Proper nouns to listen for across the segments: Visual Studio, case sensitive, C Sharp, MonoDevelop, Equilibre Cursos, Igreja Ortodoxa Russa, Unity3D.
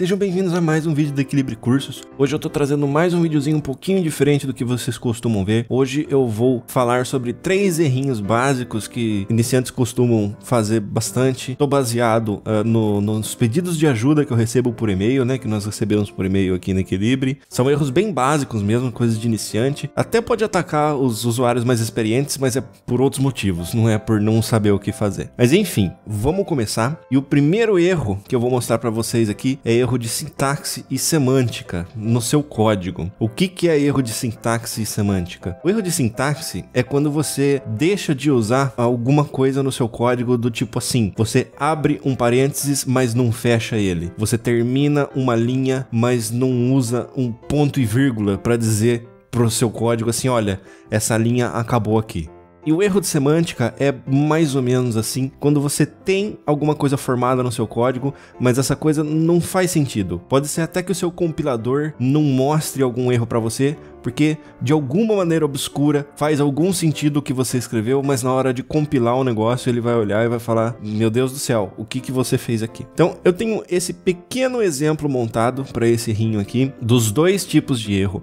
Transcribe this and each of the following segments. Sejam bem-vindos a mais um vídeo do Equilibre Cursos. Hoje eu tô trazendo mais um videozinho um pouquinho diferente do que vocês costumam ver. Hoje eu vou falar sobre 3 errinhos básicos que iniciantes costumam fazer bastante. Tô baseado nos pedidos de ajuda que eu recebo por e-mail, né? Que nós recebemos por e-mail aqui no Equilibre. São erros bem básicos mesmo, coisas de iniciante. Até pode atacar os usuários mais experientes, mas é por outros motivos, não é por não saber o que fazer. Mas enfim, vamos começar. E o primeiro erro que eu vou mostrar pra vocês aqui é erro de sintaxe e semântica no seu código. O que é erro de sintaxe e semântica? O erro de sintaxe é quando você deixa de usar alguma coisa no seu código do tipo assim, você abre um parênteses, mas não fecha ele. Você termina uma linha, mas não usa um ponto e vírgula para dizer para o seu código assim, olha, essa linha acabou aqui. E o erro de semântica é mais ou menos assim, quando você tem alguma coisa formada no seu código, mas essa coisa não faz sentido. Pode ser até que o seu compilador não mostre algum erro para você, porque de alguma maneira obscura faz algum sentido o que você escreveu, mas na hora de compilar o negócio ele vai olhar e vai falar, meu Deus do céu, o que você fez aqui? Então eu tenho esse pequeno exemplo montado para esse errinho aqui, dos 2 tipos de erro.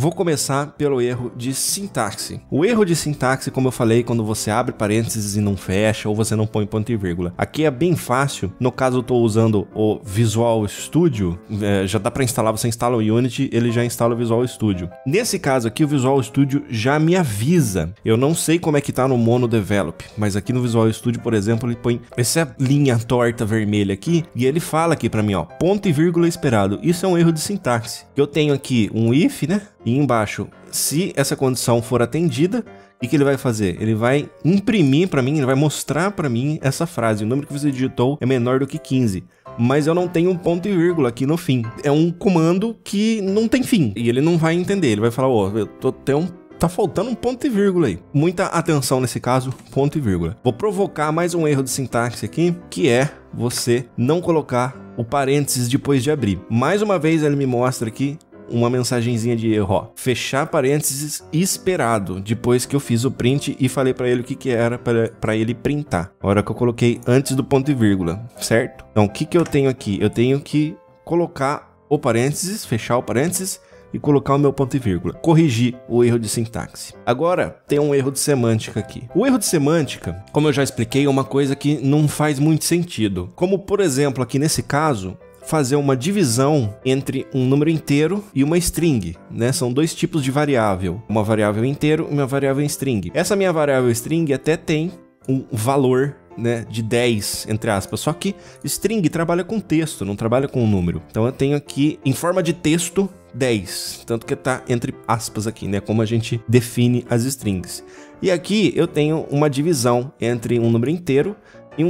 Vou começar pelo erro de sintaxe. O erro de sintaxe, como eu falei, quando você abre parênteses e não fecha, ou você não põe ponto e vírgula. Aqui é bem fácil. No caso, eu estou usando o Visual Studio. Já dá para instalar, você instala o Unity, ele já instala o Visual Studio. Nesse caso aqui, o Visual Studio já me avisa. Eu não sei como é que tá no MonoDevelop, mas aqui no Visual Studio, por exemplo, ele põe essa linha torta vermelha aqui, e ele fala aqui para mim, ó, ponto e vírgula esperado. Isso é um erro de sintaxe. Eu tenho aqui um if, né? E embaixo, se essa condição for atendida, o que ele vai fazer? Ele vai imprimir para mim, ele vai mostrar para mim essa frase. O número que você digitou é menor do que 15. Mas eu não tenho um ponto e vírgula aqui no fim. É um comando que não tem fim. E ele não vai entender. Ele vai falar, ó, eu tô até tá faltando um ponto e vírgula aí. Muita atenção nesse caso, ponto e vírgula. Vou provocar mais um erro de sintaxe aqui, que é você não colocar o parênteses depois de abrir. Mais uma vez ele me mostra aqui uma mensagenzinha de erro, ó, fechar parênteses esperado, depois que eu fiz o print e falei para ele o que era para ele printar, a hora que eu coloquei antes do ponto e vírgula, certo? Então o que eu tenho aqui? Eu tenho que colocar o parênteses, fechar o parênteses e colocar o meu ponto e vírgula, corrigir o erro de sintaxe. Agora tem um erro de semântica aqui. O erro de semântica, como eu já expliquei, é uma coisa que não faz muito sentido, como por exemplo aqui nesse caso, fazer uma divisão entre um número inteiro e uma string, né? São 2 tipos de variável, uma variável inteiro e uma variável string. Essa minha variável string até tem um valor, né, de 10, entre aspas, só que string trabalha com texto, não trabalha com número. Então eu tenho aqui, em forma de texto, 10, tanto que tá entre aspas aqui, né, como a gente define as strings. E aqui eu tenho uma divisão entre um número inteiro e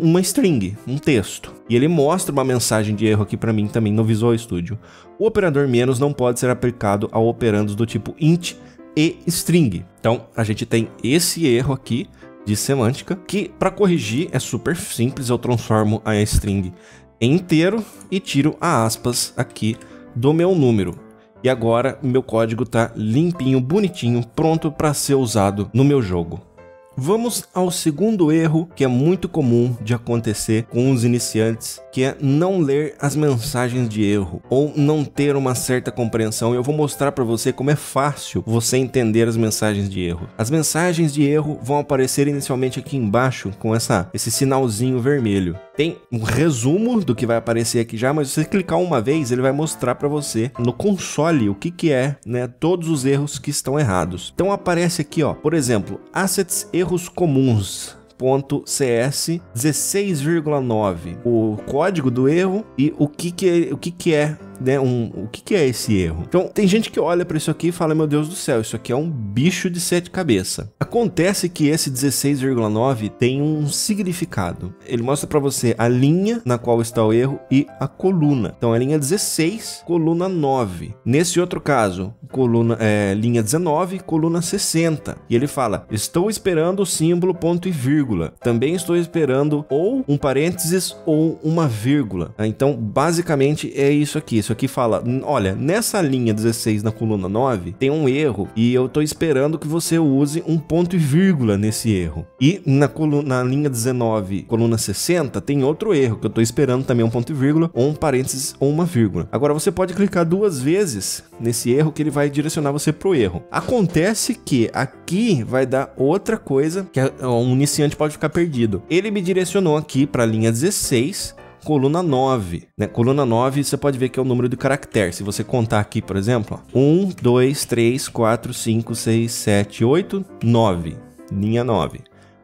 uma string, um texto. E ele mostra uma mensagem de erro aqui para mim também no Visual Studio. O operador menos não pode ser aplicado a operandos do tipo int e string. Então a gente tem esse erro aqui de semântica, que para corrigir é super simples, eu transformo a string em inteiro e tiro a aspas aqui do meu número. E agora meu código tá limpinho, bonitinho, pronto para ser usado no meu jogo. Vamos ao segundo erro, que é muito comum de acontecer com os iniciantes, que é não ler as mensagens de erro ou não ter uma certa compreensão. Eu vou mostrar para você como é fácil você entender as mensagens de erro. As mensagens de erro vão aparecer inicialmente aqui embaixo com esse sinalzinho vermelho. Tem um resumo do que vai aparecer aqui já, mas se você clicar uma vez, ele vai mostrar para você no console o que é, né, todos os erros que estão errados. Então aparece aqui, ó, por exemplo, assets erros comuns. .cs 16,9, o código do erro e o que é, né, o que é esse erro. Então tem gente que olha para isso aqui e fala, meu Deus do céu, isso aqui é um bicho de 7 cabeças. Acontece que esse 16,9 tem um significado. Ele mostra para você a linha na qual está o erro e a coluna. Então a linha 16, coluna 9. Nesse outro caso, linha 19, coluna 60. E ele fala, estou esperando o símbolo ponto e vírgula. Também estou esperando ou um parênteses ou uma vírgula. Então basicamente é isso aqui. isso aqui fala, olha, nessa linha 16 na coluna 9 tem um erro e eu tô esperando que você use um ponto e vírgula nesse erro. E na linha 19, coluna 60, tem outro erro que eu tô esperando também um ponto e vírgula, ou um parênteses ou uma vírgula. Agora você pode clicar duas vezes nesse erro que ele vai direcionar você pro erro. Acontece que aqui vai dar outra coisa que um iniciante pode ficar perdido. Ele me direcionou aqui para a linha 16, coluna 9, né? Coluna 9, você pode ver que é o número de caractere. Se você contar aqui, por exemplo, ó, 1, 2, 3, 4, 5, 6, 7, 8, 9, linha 9.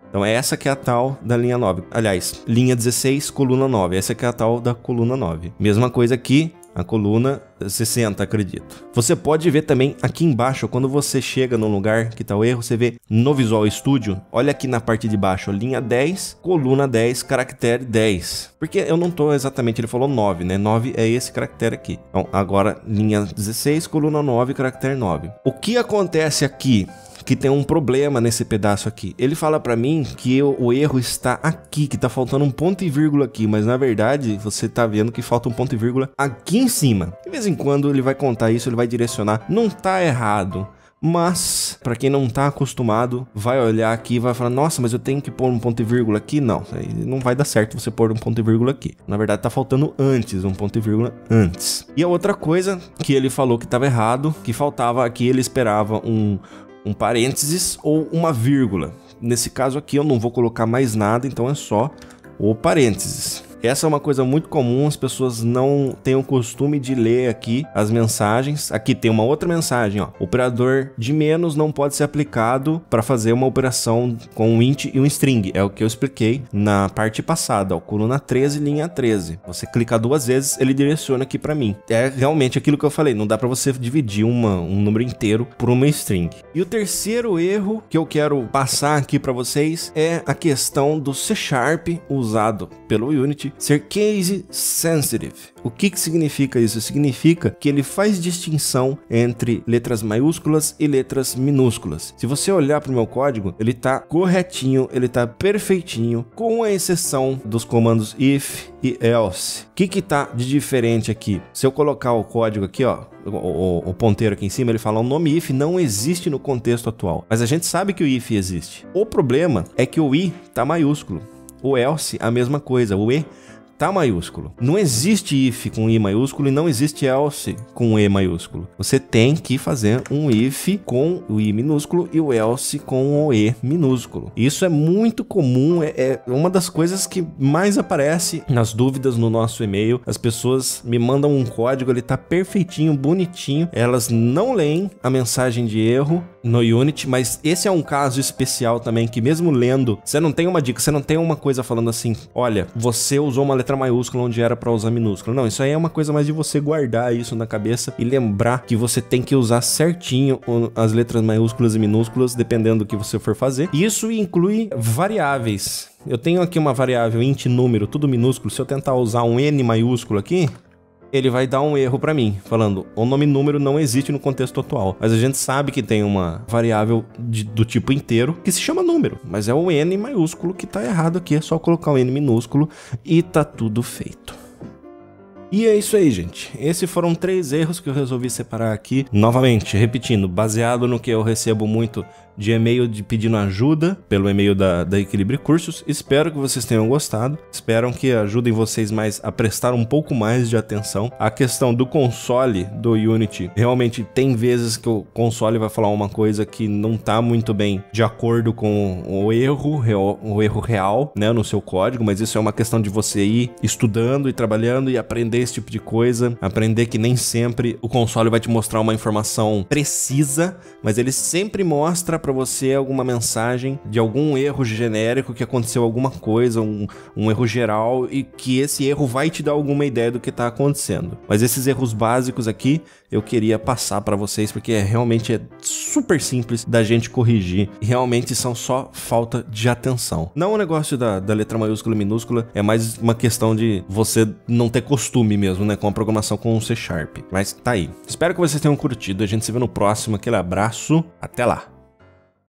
Então essa que é a tal da linha 9. Aliás, linha 16, coluna 9. Essa que é a tal da coluna 9. Mesma coisa aqui, a coluna 60, acredito. Você pode ver também aqui embaixo, quando você chega no lugar que está o erro, você vê no Visual Studio, olha aqui na parte de baixo, linha 10, coluna 10, caractere 10. Porque eu não estou exatamente, ele falou 9, né? 9 é esse caractere aqui. Então, agora linha 16, coluna 9, caractere 9. O que acontece aqui? Que tem um problema nesse pedaço aqui. Ele fala para mim que o erro está aqui, que tá faltando um ponto e vírgula aqui, mas na verdade você tá vendo que falta um ponto e vírgula aqui em cima. De vez em quando ele vai contar isso, ele vai direcionar. Não tá errado, mas para quem não tá acostumado, vai olhar aqui e vai falar, nossa, mas eu tenho que pôr um ponto e vírgula aqui? Não, não vai dar certo você pôr um ponto e vírgula aqui. Na verdade tá faltando antes, um ponto e vírgula antes. E a outra coisa que ele falou que tava errado, que faltava aqui, ele esperava um parênteses ou uma vírgula. Nesse caso aqui eu não vou colocar mais nada, então é só o parênteses. Essa é uma coisa muito comum, as pessoas não têm o costume de ler aqui as mensagens. Aqui tem uma outra mensagem, ó. Operador de menos não pode ser aplicado para fazer uma operação com um int e um string. É o que eu expliquei na parte passada, ó. Coluna 13, linha 13. Você clicar duas vezes, ele direciona aqui para mim. É realmente aquilo que eu falei, não dá para você dividir um número inteiro por uma string. E o terceiro erro que eu quero passar aqui para vocês é a questão do C Sharp usado pelo Unity ser case sensitive. O que significa isso? Significa que ele faz distinção entre letras maiúsculas e letras minúsculas. Se você olhar para o meu código, ele está corretinho, ele está perfeitinho, com a exceção dos comandos if e else. O que está de diferente aqui? Se eu colocar o código aqui, ó, o ponteiro aqui em cima, ele fala o nome if não existe no contexto atual. Mas a gente sabe que o if existe. O problema é que o i está maiúsculo. O else, a mesma coisa, o e tá maiúsculo. Não existe if com i maiúsculo e não existe else com e maiúsculo. Você tem que fazer um if com o i minúsculo e o else com o e minúsculo. Isso é muito comum, é uma das coisas que mais aparece nas dúvidas no nosso e-mail. As pessoas me mandam um código, ele tá perfeitinho, bonitinho, elas não leem a mensagem de erro no Unity, mas esse é um caso especial também, que mesmo lendo, você não tem uma dica, você não tem uma coisa falando assim, olha, você usou uma letra maiúscula onde era para usar minúscula. Não, isso aí é uma coisa mais de você guardar isso na cabeça e lembrar que você tem que usar certinho as letras maiúsculas e minúsculas, dependendo do que você for fazer. Isso inclui variáveis. Eu tenho aqui uma variável int número, tudo minúsculo. Se eu tentar usar um n maiúsculo aqui, ele vai dar um erro para mim, falando o nome número não existe no contexto atual. Mas a gente sabe que tem uma variável do tipo inteiro que se chama número, mas é o n maiúsculo que tá errado aqui, é só colocar o n minúsculo e tá tudo feito. E é isso aí, gente. Esses foram três erros que eu resolvi separar aqui. Novamente, repetindo, baseado no que eu recebo muito de e-mail pedindo ajuda pelo e-mail da Equilibre Cursos. Espero que vocês tenham gostado. Espero que ajudem vocês mais a prestar um pouco mais de atenção. A questão do console do Unity, realmente tem vezes que o console vai falar uma coisa que não tá muito bem de acordo com o erro real, né, no seu código, mas isso é uma questão de você ir estudando e trabalhando e aprender esse tipo de coisa, aprender que nem sempre o console vai te mostrar uma informação precisa, mas ele sempre mostra para você alguma mensagem de algum erro genérico, que aconteceu alguma coisa, um erro geral, e que esse erro vai te dar alguma ideia do que está acontecendo. Mas esses erros básicos aqui eu queria passar para vocês, porque realmente é super simples da gente corrigir. Realmente são só falta de atenção. Não o negócio da letra maiúscula e minúscula, é mais uma questão de você não ter costume mesmo, né, com a programação com o C Sharp. Mas tá aí. Espero que vocês tenham curtido. A gente se vê no próximo. Aquele abraço. Até lá.